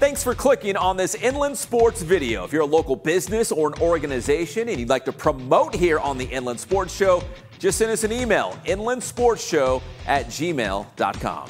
Thanks for clicking on this Inland Sports video. If you're a local business or an organization and you'd like to promote here on the Inland Sports Show, just send us an email, inlandsportsshow@gmail.com.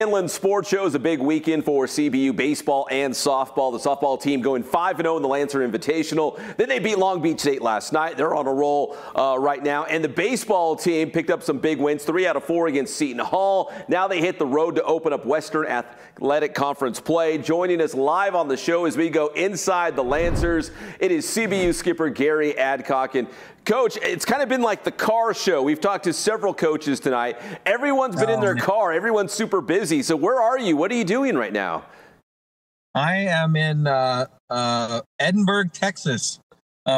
Inland Sports Show is a big weekend for CBU baseball and softball. The softball team going 5-0 in the Lancer Invitational. Then they beat Long Beach State last night. They're on a roll right now. And the baseball team picked up some big wins, 3 out of 4 against Seton Hall. Now they hit the road to open up Western Athletic Conference play. Joining us live on the show as we go inside the Lancers, it is CBU skipper Gary Adcock. And Coach, it's kind of been like the car show. We've talked to several coaches tonight. Everyone's been in their car. Everyone's super busy. So where are you? What are you doing right now? I am in Edinburgh, Texas.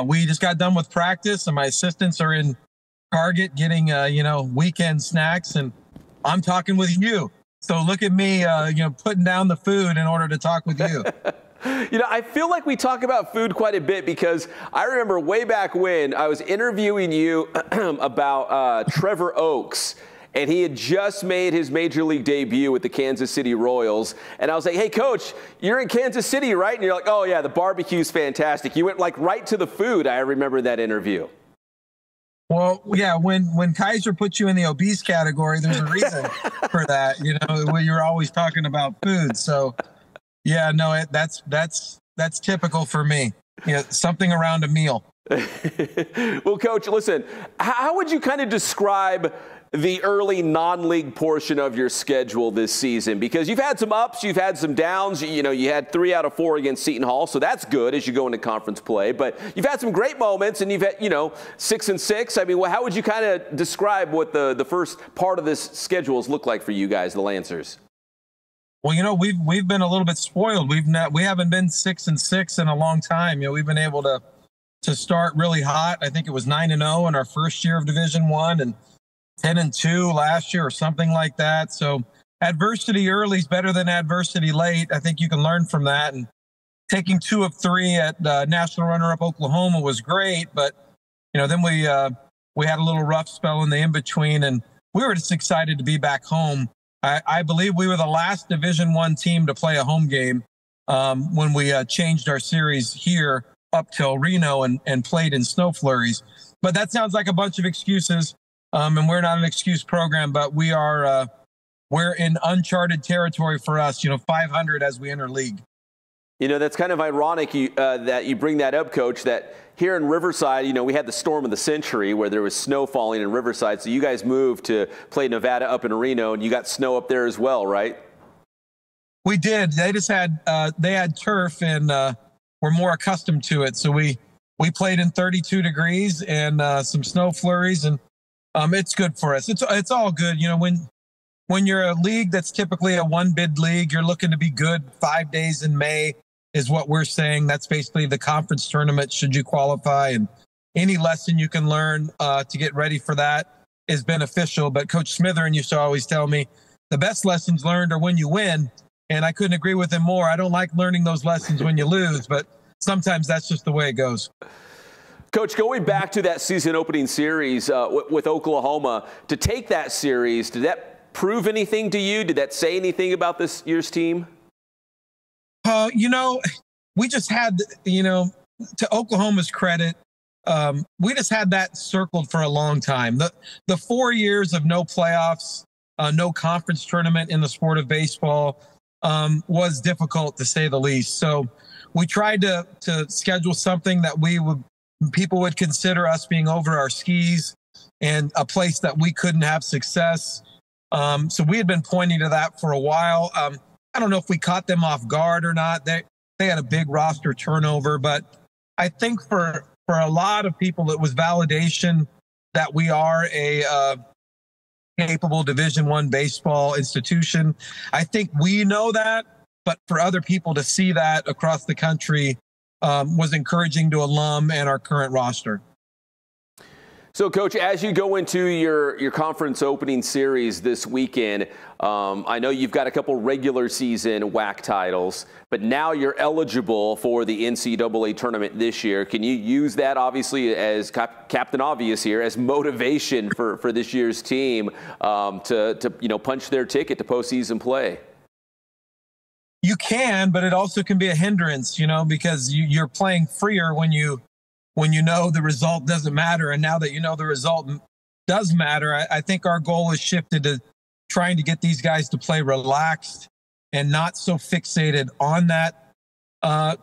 We just got done with practice, and my assistants are in Target getting, weekend snacks, and I'm talking with you. So look at me, putting down the food in order to talk with you. I feel like we talk about food quite a bit because I remember way back when I was interviewing you about Trevor Oaks, and he had just made his major league debut with the Kansas City Royals. And I was like, hey, Coach, you're in Kansas City, right? And you're like, oh, yeah, the barbecue's fantastic. You went like right to the food. I remember that interview. Well, yeah, when Kaiser put you in the obese category, there's a reason for that. You're always talking about food. So. Yeah, no, that's typical for me. Something around a meal. Well, Coach, listen, how would you kind of describe the early non-league portion of your schedule this season? Because you've had some ups, you've had some downs. You had 3 out of 4 against Seton Hall, so that's good as you go into conference play. But you've had some great moments, and you've had 6 and 6. I mean, well, how would you kind of describe what the first part of this schedule's looked like for you guys, the Lancers? Well, we've been a little bit spoiled. We haven't been 6 and 6 in a long time. We've been able to start really hot. I think it was 9-0 in our first year of Division I and 10-2 last year or something like that. So adversity early is better than adversity late. I think you can learn from that. And taking 2 of 3 at national runner-up Oklahoma was great, but then we had a little rough spell in the in-between, and we were just excited to be back home. I believe we were the last Division I team to play a home game when we changed our series here up till Reno and played in snow flurries. But that sounds like a bunch of excuses, and we're not an excuse program, but we are we're in uncharted territory for us. 500 as we enter league. That's kind of ironic that you bring that up, Coach, that here in Riverside, we had the storm of the century where there was snow falling in Riverside. So you guys moved to play Nevada up in Reno, and you got snow up there as well, right? We did. They just had they had turf, and we're more accustomed to it. So we played in 32 degrees and some snow flurries, and it's good for us. It's all good. When you're a league that's typically a one-bid league, you're looking to be good 5 days in May. Is what we're saying. That's basically the conference tournament, should you qualify, and any lesson you can learn to get ready for that is beneficial. But Coach Smitherin used to always tell me the best lessons learned are when you win, and I couldn't agree with him more. I don't like learning those lessons when you lose, but sometimes that's just the way it goes. Coach, going back to that season opening series with Oklahoma, to take that series, did that prove anything to you? Did that say anything about this year's team? We just had, to Oklahoma's credit, we just had that circled for a long time. The 4 years of no playoffs, no conference tournament in the sport of baseball was difficult, to say the least. So we tried to schedule something that people would consider us being over our skis and a place that we couldn't have success. So we had been pointing to that for a while. I don't know if we caught them off guard or not. They had a big roster turnover, but I think for a lot of people, it was validation that we are a capable Division I baseball institution. I think we know that, but for other people to see that across the country was encouraging to alum and our current roster. So, Coach, as you go into your conference opening series this weekend, I know you've got a couple regular season WAC titles, but now you're eligible for the NCAA tournament this year. Can you use that, obviously, as Captain Obvious here, as motivation for this year's team to punch their ticket to postseason play? You can, but it also can be a hindrance, because you're playing freer when you know the result doesn't matter. And now that you know the result does matter, I think our goal is shifted to trying to get these guys to play relaxed and not so fixated on that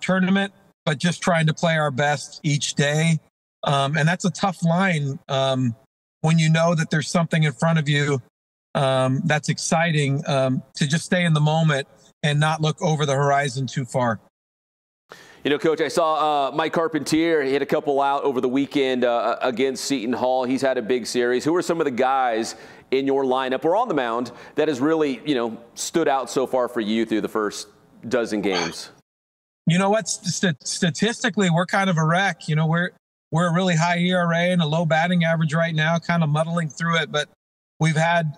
tournament, but just trying to play our best each day. And that's a tough line when you know that there's something in front of you that's exciting, to just stay in the moment and not look over the horizon too far. You know, Coach, I saw Mike Carpentier hit a couple out over the weekend against Seton Hall. He's had a big series. Who are some of the guys in your lineup or on the mound that has really, stood out so far for you through the first dozen games? You know what? Statistically, we're kind of a wreck. We're a really high ERA and a low batting average right now, kind of muddling through it. But we've had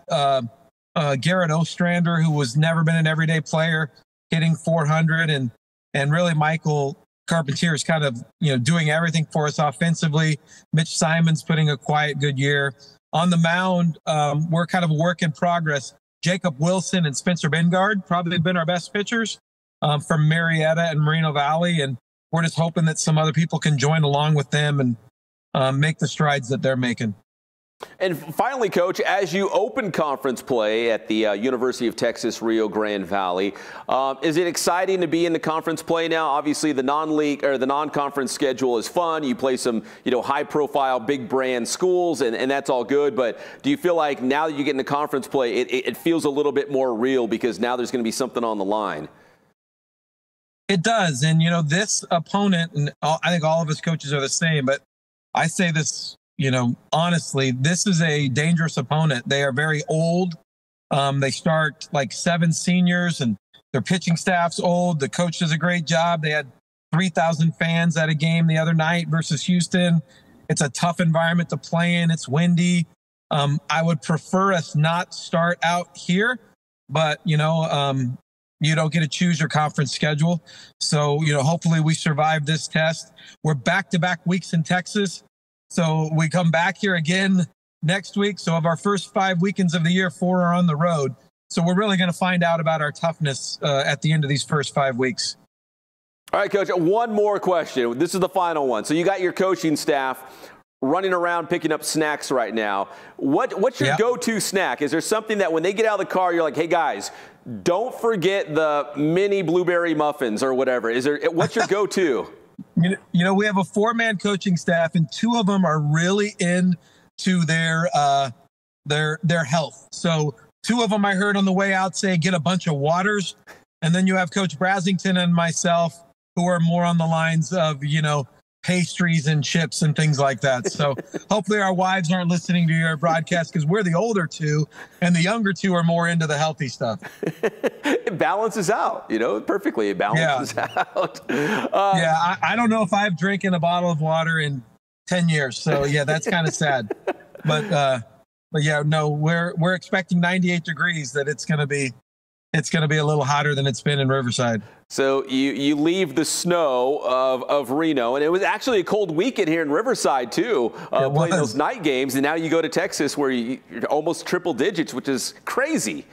Garrett Ostrander, who was never been an everyday player, hitting 400, and really, Michael Carpentier is kind of, doing everything for us offensively. Mitch Simon's putting a quiet good year. On the mound, we're kind of a work in progress. Jacob Wilson and Spencer Bengard probably been our best pitchers from Marietta and Moreno Valley, and we're just hoping that some other people can join along with them and make the strides that they're making. And finally, Coach, as you open conference play at the University of Texas Rio Grande Valley, is it exciting to be in the conference play now? Obviously, the non-league or the non-conference schedule is fun. You play some, high-profile, big-brand schools, and that's all good. But do you feel like now that you get into conference play, it feels a little bit more real because now there's going to be something on the line? It does, and this opponent, and I think all of us coaches are the same. But I say this. Honestly, this is a dangerous opponent. They are very old. They start like 7 seniors, and their pitching staff's old. The coach does a great job. They had 3,000 fans at a game the other night versus Houston. It's a tough environment to play in. It's windy. I would prefer us not start out here, but, you don't get to choose your conference schedule. So, hopefully we survive this test. We're back-to-back weeks in Texas. So we come back here again next week. So of our first 5 weekends of the year, 4 are on the road. So we're really going to find out about our toughness at the end of these first 5 weeks. All right, Coach, one more question. This is the final one. So you got your coaching staff running around picking up snacks right now. What's your go-to snack? Is there something that when they get out of the car, you're like, hey, guys, don't forget the mini blueberry muffins or whatever. What's your go-to? We have a 4-man coaching staff, and 2 of them are really into their health. So 2 of them I heard on the way out say, get a bunch of waters. And then you have Coach Brasington and myself, who are more on the lines of, pastries and chips and things like that. So hopefully our wives aren't listening to your broadcast, because we're the older 2, and the younger 2 are more into the healthy stuff. It balances out, perfectly. It balances out. I don't know if I've drinking a bottle of water in 10 years. So yeah, that's kind of sad. But yeah, no, we're expecting 98 degrees. That it's going to be a little hotter than it's been in Riverside. So you leave the snow of Reno, and it was actually a cold weekend here in Riverside too, playing those night games, and now you go to Texas where you're almost triple digits, which is crazy.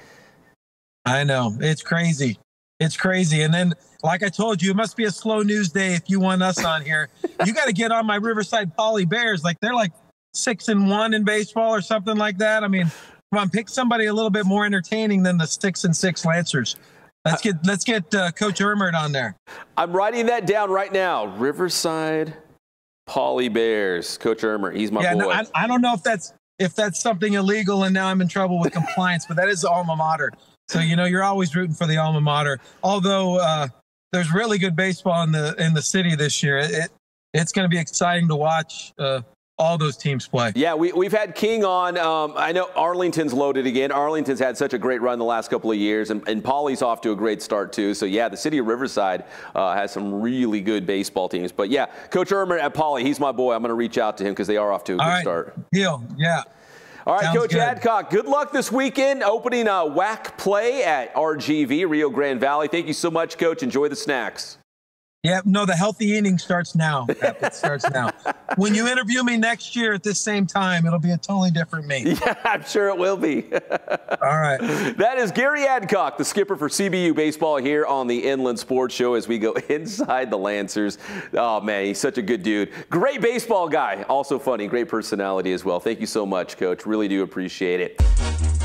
I know. It's crazy. It's crazy. And then, like I told you, it must be a slow news day if you want us on here. You got to get on my Riverside Poly Bears. Like, they're like 6-1 in baseball or something like that. I mean, come on, pick somebody a little bit more entertaining than the 6-6 Lancers. Let's get Coach Ermer on there. I'm writing that down right now. Riverside Poly Bears. Coach Ermer, he's my boy. No, I don't know if that's something illegal, and now I'm in trouble with compliance, but that is the alma mater. So you're always rooting for the alma mater. Although there's really good baseball in the city this year. It's going to be exciting to watch. all those teams play. Yeah, we've had King on. I know Arlington's loaded again. Arlington's had such a great run the last couple of years, and Poly's off to a great start too. So yeah, the city of Riverside has some really good baseball teams. But yeah, Coach Ermer at Poly, he's my boy. I'm going to reach out to him because they are off to a good start. Deal. Yeah. All right, Coach Adcock, good luck this weekend opening WAC play at RGV, Rio Grande Valley. Thank you so much, Coach. Enjoy the snacks. Yeah, no, the healthy eating starts now. It starts now. When you interview me next year at this same time, it'll be a totally different me. Yeah, I'm sure it will be. All right. That is Gary Adcock, the skipper for CBU baseball here on the Inland Sports Show as we go inside the Lancers. Oh, man, he's such a good dude. Great baseball guy. Also funny. Great personality as well. Thank you so much, Coach. Really do appreciate it.